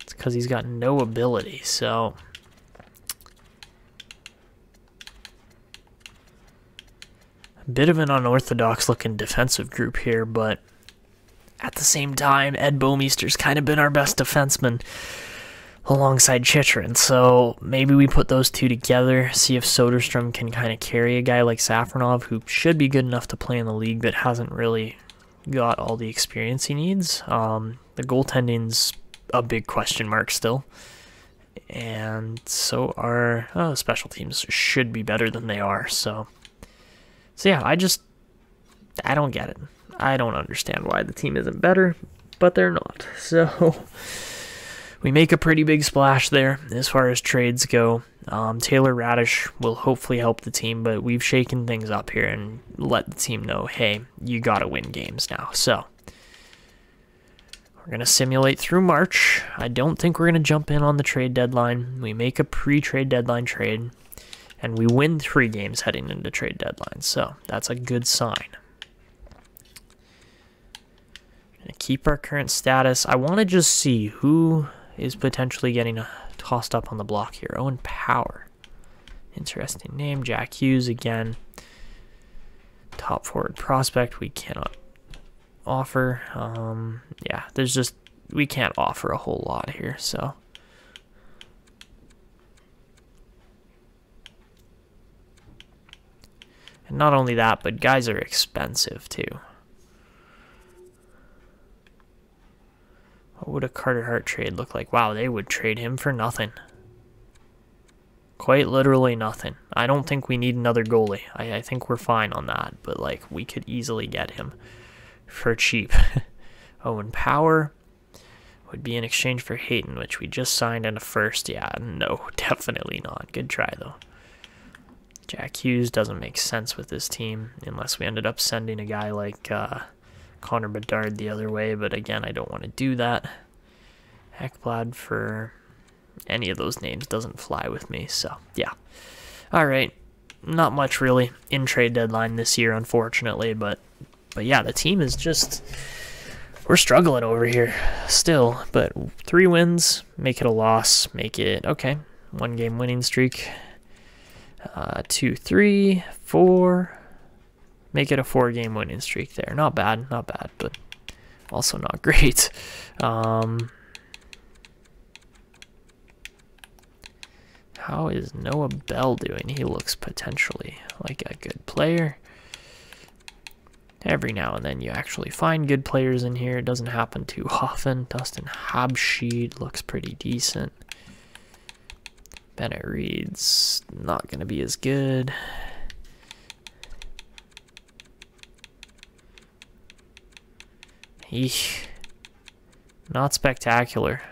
It's because he's got no ability, so... A bit of an unorthodox-looking defensive group here, but... At the same time, Ed Bomeester's kind of been our best defenseman alongside Chychrun, so maybe we put those two together, see if Soderstrom can kind of carry a guy like Safronov, who should be good enough to play in the league but hasn't really got all the experience he needs. Um, the goaltending's a big question mark still, and so our oh, special teams should be better than they are. So, so yeah, I just, I don't get it. I don't understand why the team isn't better, but they're not, so... We make a pretty big splash there as far as trades go. Um, Taylor Raddysh will hopefully help the team, but we've shaken things up here and let the team know, hey, you got to win games now. So we're going to simulate through March. I don't think we're going to jump in on the trade deadline. We make a pre-trade deadline trade, and we win three games heading into trade deadline. So that's a good sign. We're going to keep our current status. I want to just see who... is potentially getting tossed up on the block here. Owen Power. Interesting name. Jack Hughes again. Top forward prospect. We cannot offer. Um, yeah, there's just... We can't offer a whole lot here, so... And not only that, but guys are expensive, too. What would a Carter Hart trade look like? Wow, they would trade him for nothing. Quite literally nothing. I don't think we need another goalie. I, I think we're fine on that, but like we could easily get him for cheap. Owen Power would be in exchange for Hayton, which we just signed in a first. Yeah, no, definitely not. Good try, though. Jack Hughes doesn't make sense with this team unless we ended up sending a guy like... Uh, Connor Bedard the other way, but again, I don't want to do that. Ekblad for any of those names doesn't fly with me, so yeah. All right, not much really in trade deadline this year, unfortunately, but but yeah, the team is just, we're struggling over here still, but three wins, make it a loss, make it, okay, one game winning streak, uh, two, three, four, make it a four-game winning streak there. Not bad, not bad, but also not great. Um, how is Noah Bell doing? He looks potentially like a good player. Every now and then you actually find good players in here. It doesn't happen too often. Dustin Habsheed looks pretty decent. Bennett Reed's not going to be as good. Eesh. Not spectacular.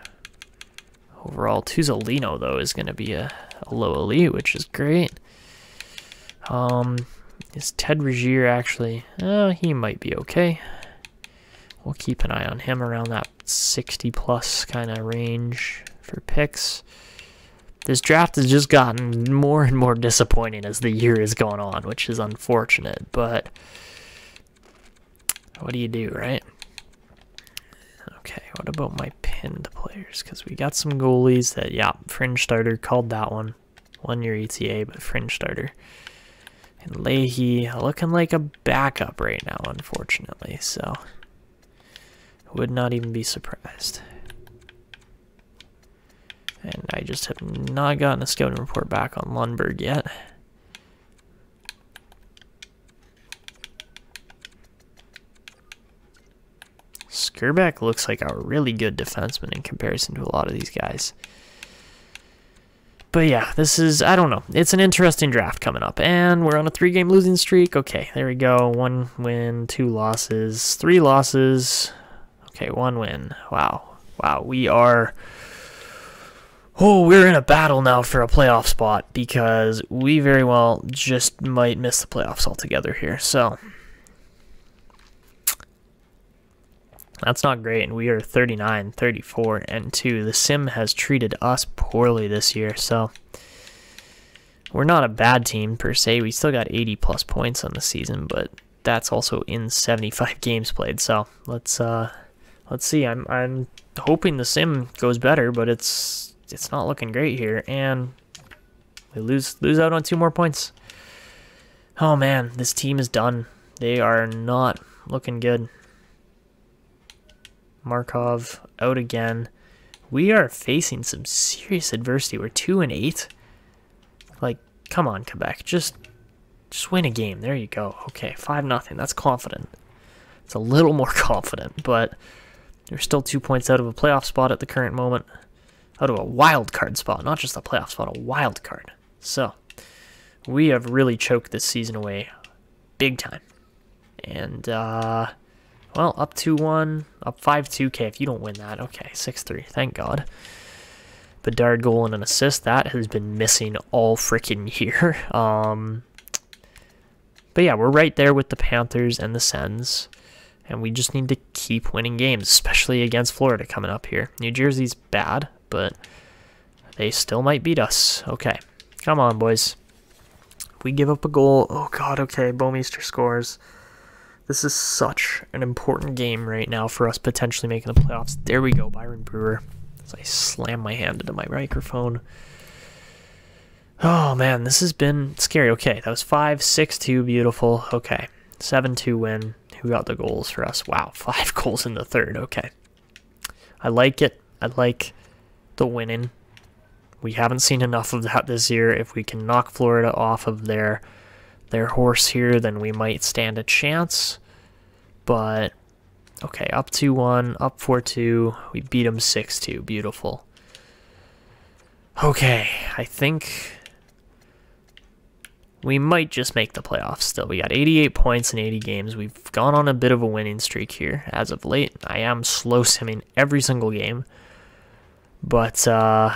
Overall, Tuzolino, though, is going to be a, a low elite, which is great. Um, is Ted Regier actually... Oh, he might be okay. We'll keep an eye on him around that sixty-plus kind of range for picks. This draft has just gotten more and more disappointing as the year has gone on, which is unfortunate, but... what do you do, right? Okay, what about my pinned players? Because we got some goalies that, yeah, fringe starter, called that one. One-year E T A, but fringe starter. And Leahy looking like a backup right now, unfortunately, so would not even be surprised. And I just have not gotten a scouting report back on Lundberg yet. Skrbek looks like a really good defenseman in comparison to a lot of these guys. But yeah, this is, I don't know. It's an interesting draft coming up. And we're on a three-game losing streak. Okay, there we go. One win, two losses, three losses. Okay, one win. Wow. Wow, we are... Oh, we're in a battle now for a playoff spot because we very well just might miss the playoffs altogether here. So that's not great, and we are thirty-nine, thirty-four, and two. The Sim has treated us poorly this year, so we're not a bad team per se. We still got eighty plus points on the season, but that's also in seventy-five games played. So let's uh, let's see. I'm I'm hoping the Sim goes better, but it's. It's not looking great here, and we lose lose out on two more points. Oh man, this team is done. They are not looking good. Markov out again. We are facing some serious adversity. We're two and eight. Like, come on, Quebec, just just win a game. There you go. Okay, five nothing. That's confident. It's a little more confident, but we're still two points out of a playoff spot at the current moment. Out of a wild card spot, not just a playoff spot, a wild card. So we have really choked this season away big time. And, uh, well, up two one, up five two. Okay, if you don't win that, okay, six three, thank God. Bedard goal and an assist, that has been missing all freaking year. Um, but yeah, we're right there with the Panthers and the Sens. And we just need to keep winning games, especially against Florida coming up here. New Jersey's bad, but they still might beat us. Okay, come on, boys. We give up a goal. Oh, God, okay, Bomeester scores. This is such an important game right now for us potentially making the playoffs. There we go, Byron Brewer. As I slam my hand into my microphone. Oh, man, this has been scary. Okay, that was five six two, beautiful. Okay, seven two win. Who got the goals for us? Wow, five goals in the third. Okay, I like it. I like the winning. We haven't seen enough of that this year. If we can knock Florida off of their their horse here, then we might stand a chance. But okay, up two one, up four two. We beat them six two. Beautiful. Okay, I think we might just make the playoffs still. We got eighty-eight points in eighty games. We've gone on a bit of a winning streak here as of late. I am slow simming every single game. But, uh,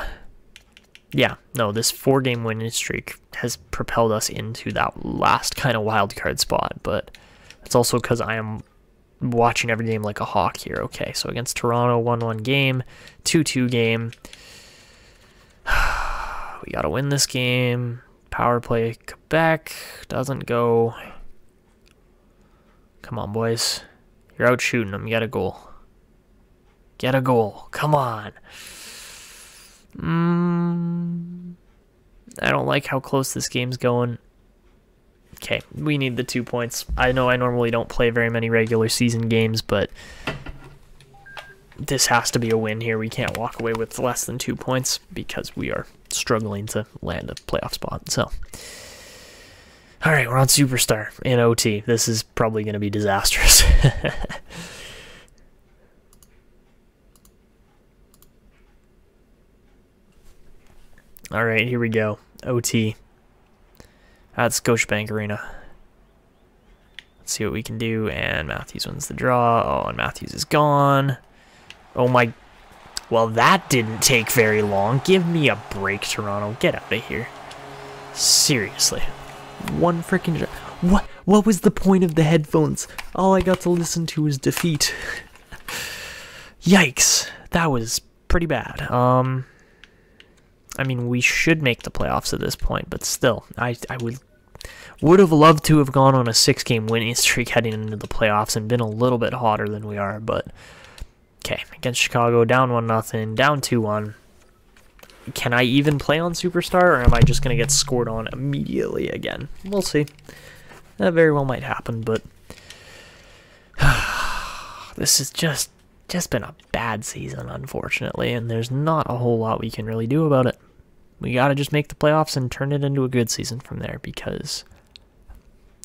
yeah, no, this four-game winning streak has propelled us into that last kind of wild card spot. But it's also because I am watching every game like a hawk here. Okay, so against Toronto, one one game, two two game. We got to win this game. Power play Quebec doesn't go. Come on, boys. You're out shooting them. You got a goal. Get a goal. Come on. Mm, I don't like how close this game's going. Okay, we need the two points. I know I normally don't play very many regular season games, but this has to be a win here. We can't walk away with less than two points because we are struggling to land a playoff spot. So, all right, we're on Superstar in O T. This is probably going to be disastrous. All right, here we go. O T at Scotiabank Arena. Let's see what we can do. And Matthews wins the draw. Oh, and Matthews is gone. Oh my, well that didn't take very long. Give me a break, Toronto. Get out of here. Seriously. One freaking shot. What, what was the point of the headphones? All I got to listen to was defeat. Yikes. That was pretty bad. Um, I mean, we should make the playoffs at this point, but still, I, I would, Would have loved to have gone on a six-game winning streak heading into the playoffs and been a little bit hotter than we are, but okay, against Chicago, down one nothing, down two one. Can I even play on Superstar, or am I just going to get scored on immediately again? We'll see. That very well might happen, but this has just, just been a bad season, unfortunately, and there's not a whole lot we can really do about it. We got to just make the playoffs and turn it into a good season from there, because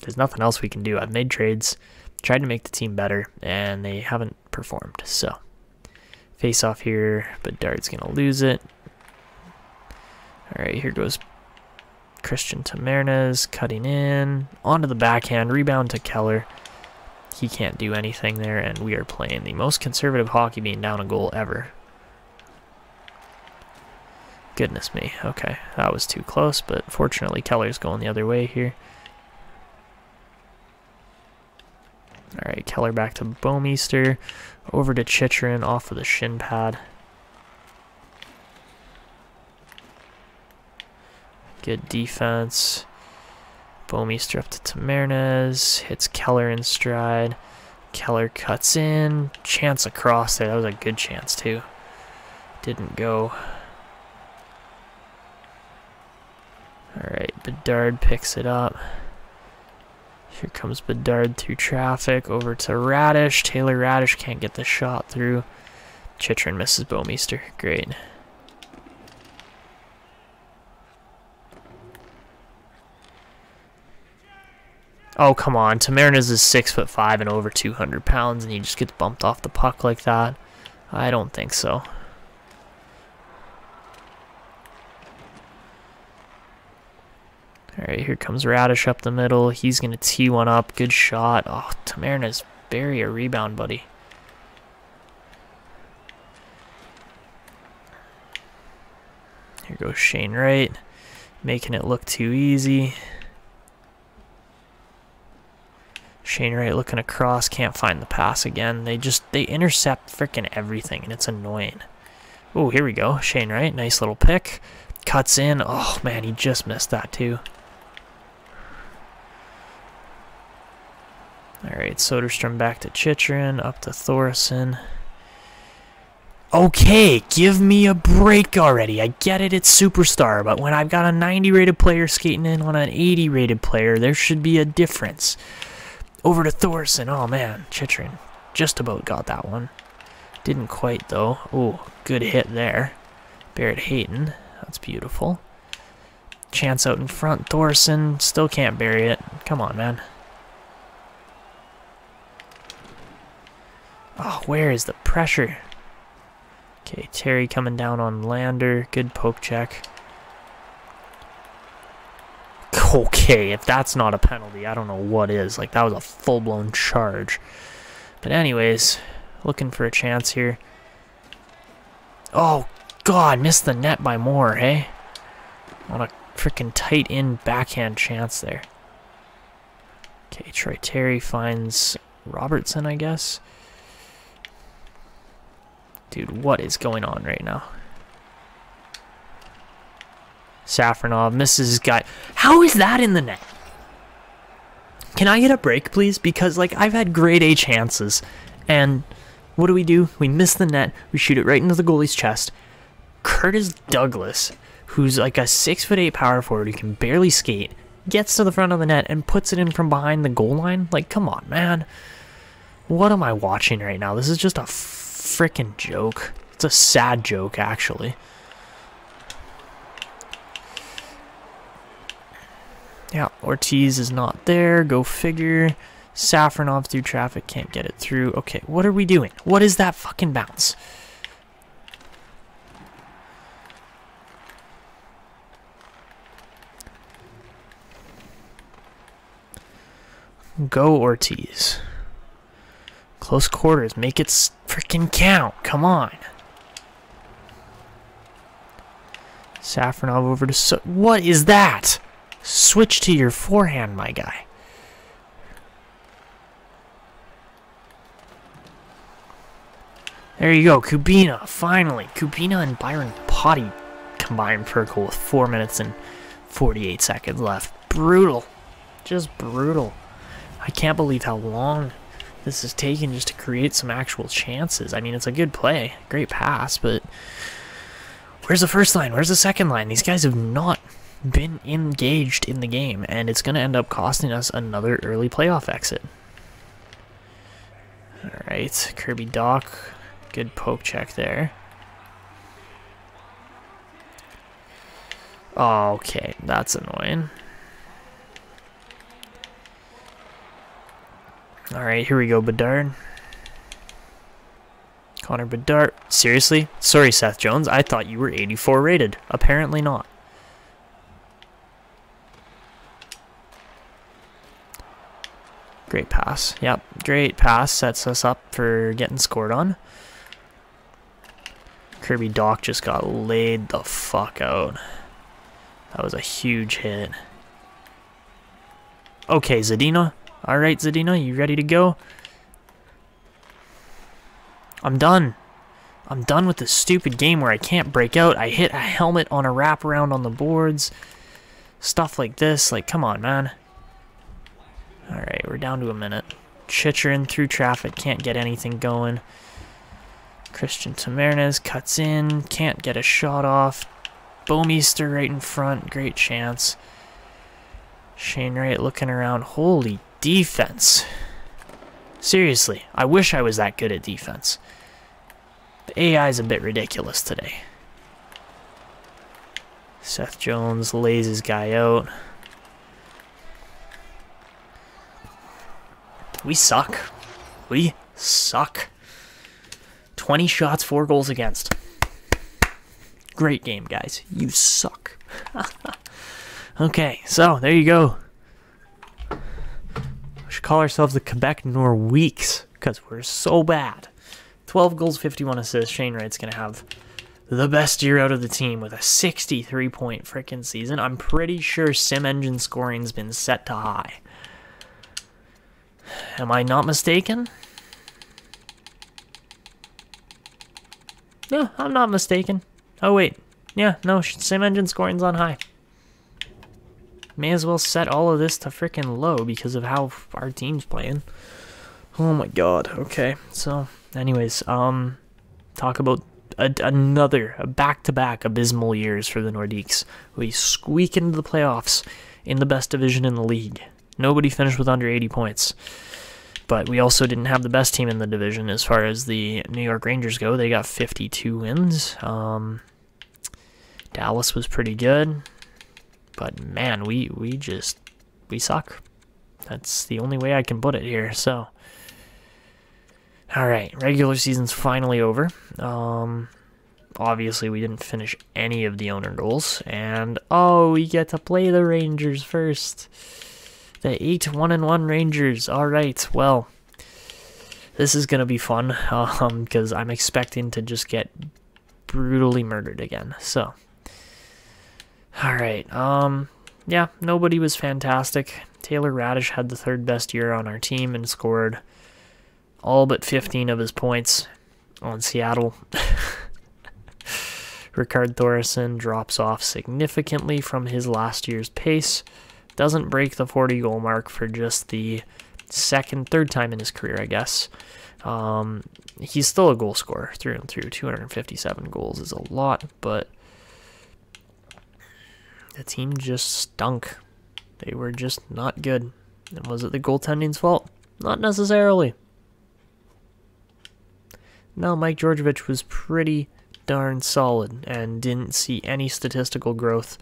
there's nothing else we can do. I've made trades, tried to make the team better, and they haven't performed. So, face off here, but Bedard's going to lose it. All right, here goes Christian Tamarinas cutting in. Onto the backhand, rebound to Keller. He can't do anything there, and we are playing the most conservative hockey, being down a goal ever. Goodness me. Okay, that was too close, but fortunately Keller's going the other way here. All right, Keller back to Bomeester. Over to Chychrun off of the shin pad. Good defense. Bomeester up to Tamarinas. Hits Keller in stride. Keller cuts in. Chance across there. That was a good chance, too. Didn't go. All right, Bedard picks it up. Here comes Bedard through traffic, over to Raddysh. Taylor Raddysh can't get the shot through. Chychrun misses Bomeester. Great. Oh, come on. Tamarinas is six foot five and over two hundred pounds, and he just gets bumped off the puck like that? I don't think so. All right, here comes Raddysh up the middle. He's going to tee one up. Good shot. Oh, Tamarinas, bury a rebound, buddy. Here goes Shane Wright, making it look too easy. Shane Wright looking across, can't find the pass again. They just, they intercept frickin' everything, and it's annoying. Oh, here we go. Shane Wright, nice little pick. Cuts in. Oh, man, he just missed that, too. Alright, Soderstrom back to Chychrun, up to Thorusen. Okay, give me a break already. I get it, it's Superstar, but when I've got a ninety rated player skating in on an eighty rated player, there should be a difference. Over to Thorusen. Oh, man, Chychrun just about got that one. Didn't quite, though. Oh, good hit there. Barrett Hayton. That's beautiful. Chance out in front. Thorusen still can't bury it. Come on, man. Oh, where is the pressure? Okay, Terry coming down on Lander. Good poke check. Okay, if that's not a penalty, I don't know what is. Like, that was a full-blown charge. But anyways, looking for a chance here. Oh, God, missed the net by more, hey? On a freaking tight in backhand chance there. Okay, Troy Terry finds Robertson, I guess. Dude, what is going on right now? Safronov misses his guy. How is that in the net? Can I get a break, please? Because, like, I've had grade A chances. And what do we do? We miss the net. We shoot it right into the goalie's chest. Curtis Douglas, who's like a six foot eight power forward who can barely skate, gets to the front of the net and puts it in from behind the goal line. Like, come on, man. What am I watching right now? This is just a freaking joke. It's a sad joke, actually. Yeah, Ortiz is not there. Go figure. Safronov through traffic, can't get it through. Okay, what are we doing? What is that fucking bounce? Go, Ortiz. Close quarters. Make it freaking count. Come on. Safronov over to... So what is that? Switch to your forehand, my guy. There you go. Kubina, finally. Kubina and Byron Potty combined for a goal with four minutes and forty-eight seconds left. Brutal. Just brutal. I can't believe how long this has taken just to create some actual chances. I mean, it's a good play, great pass, but where's the first line? Where's the second line? These guys have not been engaged in the game, and it's going to end up costing us another early playoff exit. Alright, Kirby Doc, good poke check there. Okay, that's annoying. Alright, here we go, Bedard. Connor Bedard. Seriously? Sorry, Seth Jones, I thought you were eighty-four rated. Apparently not. Great pass. Yep, great pass. Sets us up for getting scored on. Kirby Doc just got laid the fuck out. That was a huge hit. Okay, Zadina. Alright, Zadina, you ready to go? I'm done. I'm done with this stupid game where I can't break out. I hit a helmet on a wraparound on the boards. Stuff like this. Like, come on, man. Alright, we're down to a minute. Chychrun through traffic, can't get anything going. Christian Tamarinas cuts in, can't get a shot off. Bomeester right in front, great chance. Shane Wright looking around, holy defense. Seriously, I wish I was that good at defense. The A I's a bit ridiculous today. Seth Jones lays his guy out. We suck. We suck. twenty shots, four goals against. Great game, guys. You suck. Okay, so there you go. We should call ourselves the Quebec Nordiques because we're so bad. twelve goals, fifty-one assists. Shane Wright's going to have the best year out of the team with a sixty-three point frickin' season. I'm pretty sure Sim Engine scoring's been set to high. Am I not mistaken? No, I'm not mistaken. Oh, wait. Yeah, no, Sim Engine scoring's on high. May as well set all of this to freaking low because of how our team's playing. Oh my god, okay. So, anyways, um, talk about a, another back-to-back abysmal years for the Nordiques. We squeak into the playoffs in the best division in the league. Nobody finished with under eighty points. But we also didn't have the best team in the division as far as the New York Rangers go. They got fifty-two wins. Um, Dallas was pretty good. But man, we, we just, we suck. That's the only way I can put it here. So, all right, regular season's finally over. Um, obviously, we didn't finish any of the owner goals. And, oh, we get to play the Rangers first. The eight one and one Rangers. All right, well, this is gonna be fun um, because I'm expecting to just get brutally murdered again. So, all right, um, yeah, nobody was fantastic. Taylor Raddysh had the third best year on our team and scored all but fifteen of his points on Seattle. Ricard Thorusen drops off significantly from his last year's pace. Doesn't break the forty-goal mark for just the second, third time in his career, I guess. Um, he's still a goal scorer through and through. two hundred fifty-seven goals is a lot, but the team just stunk. They were just not good. And was it the goaltending's fault? Not necessarily. No, Mike Djordjevic was pretty darn solid and didn't see any statistical growth.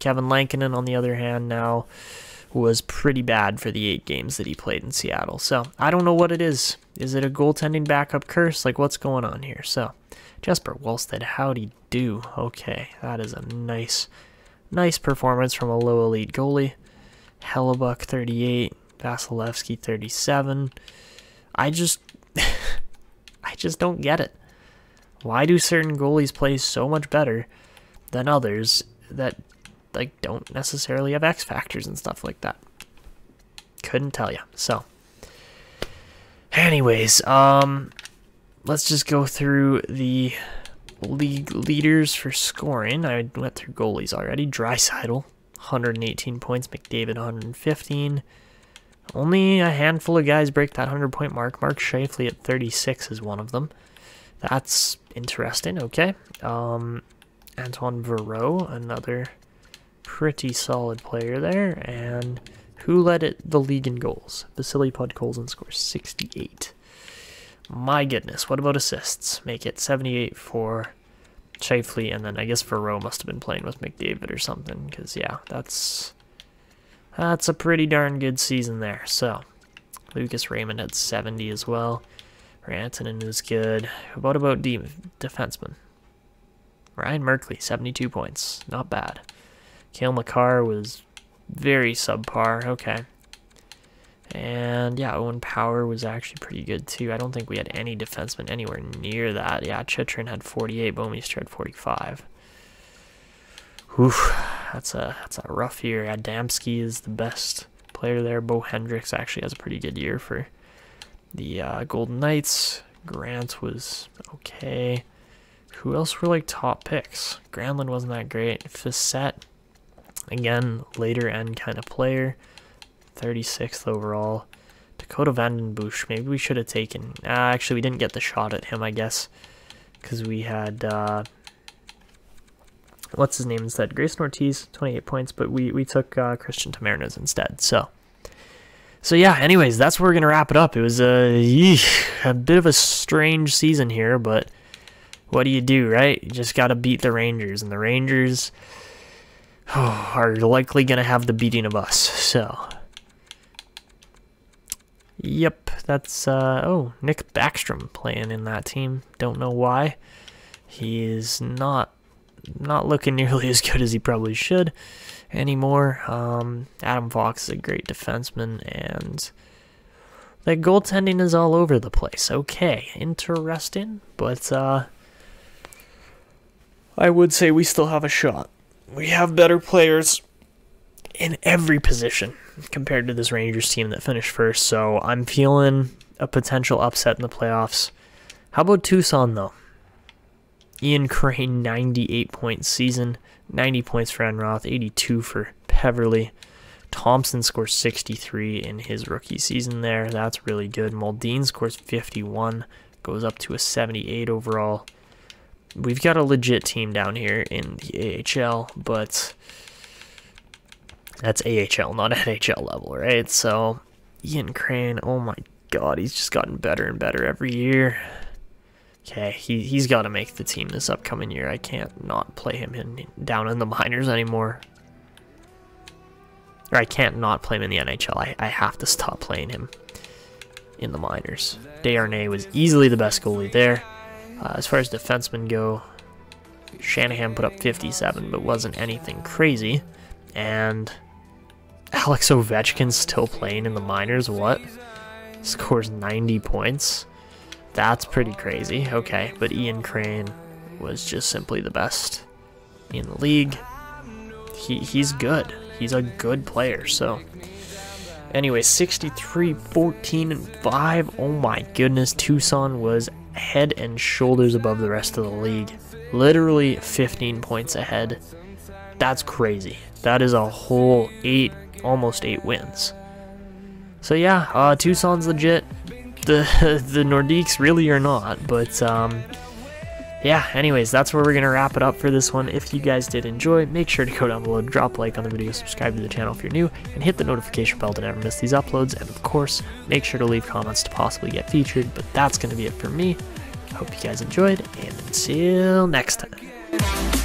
Kevin Lankinen, on the other hand, now was pretty bad for the eight games that he played in Seattle. So, I don't know what it is. Is it a goaltending backup curse? Like, what's going on here? So, Jesper Wallstedt, howdy do. Okay, that is a nice, nice performance from a low elite goalie. Hellebuck, thirty-eight. Vasilevsky, thirty-seven. I just, I just don't get it. Why do certain goalies play so much better than others that like don't necessarily have X factors and stuff like that? Couldn't tell you. So anyways, um let's just go through the league leaders for scoring. I went through goalies already. Draisaitl, one hundred eighteen points. McDavid, one hundred fifteen. Only a handful of guys break that one hundred point mark. Mark Scheifele at thirty-six is one of them. That's interesting. Okay. Um, Antoine Verreault, another pretty solid player there. And who led it the league in goals? Vasily Podkolzin scores sixty-eight. My goodness, what about assists? Make it seventy-eight for Scheifele, and then I guess Verreault must have been playing with McDavid or something, because, yeah, that's that's a pretty darn good season there. So, Lucas Raymond had seventy as well. Rantanen is good. What about D defenseman? Ryan Merkley, seventy-two points. Not bad. Cale Makar was very subpar. Okay. And, yeah, Owen Power was actually pretty good, too. I don't think we had any defensemen anywhere near that. Yeah, Chychrun had forty-eight, Bomeester had forty-five. Oof, that's a, that's a rough year. Adamski is the best player there. Bo Hendricks actually has a pretty good year for the uh, Golden Knights. Grant was okay. Who else were, like, top picks? Granlund wasn't that great. Facette, again, later end kind of player. thirty-sixth overall. Dakota Vanden Bush, maybe we should have taken... Uh, actually, we didn't get the shot at him, I guess, because we had... Uh, what's his name instead? Grayson Ortiz, twenty-eight points, but we, we took uh, Christian Tamarinas instead. So, so yeah, anyways, that's where we're going to wrap it up. It was a, yeesh, a bit of a strange season here, but what do you do, right? You just got to beat the Rangers, and the Rangers oh, are likely going to have the beating of us, so... Yep, that's, uh, oh, Nick Backstrom playing in that team. Don't know why. He's not not looking nearly as good as he probably should anymore. Um, Adam Fox is a great defenseman, and the goaltending is all over the place. Okay, interesting, but uh, I would say we still have a shot. We have better players in every position compared to this Rangers team that finished first, so I'm feeling a potential upset in the playoffs. How about Tucson, though? Ian Crane, ninety-eight point season, ninety points for Enroth, eighty-two for Peverly. Thompson scores sixty-three in his rookie season there. That's really good. Muldoon scores fifty-one, goes up to a seventy-eight overall. We've got a legit team down here in the A H L, but... that's A H L, not N H L level, right? So, Ian Crane, oh my god, he's just gotten better and better every year. Okay, he, he's got to make the team this upcoming year. I can't not play him in down in the minors anymore. Or I can't not play him in the N H L. I, I have to stop playing him in the minors. Desharnais was easily the best goalie there. Uh, as far as defensemen go, Shanahan put up fifty-seven, but wasn't anything crazy. And... Alex Ovechkin's still playing in the minors, what? Scores ninety points. That's pretty crazy, okay. But Ian Crane was just simply the best in the league. He He's good. He's a good player, so... Anyway, sixty-three, fourteen, and five. Oh my goodness, Tucson was head and shoulders above the rest of the league. Literally fifteen points ahead. That's crazy. That is a whole eight, almost eight wins. So yeah, uh, Tucson's legit. The the Nordiques really are not, but um, yeah, anyways, that's where we're going to wrap it up for this one. If you guys did enjoy, make sure to go down below, drop a like on the video, subscribe to the channel if you're new, and hit the notification bell to never miss these uploads, and of course, make sure to leave comments to possibly get featured, but that's going to be it for me. I hope you guys enjoyed, and until next time.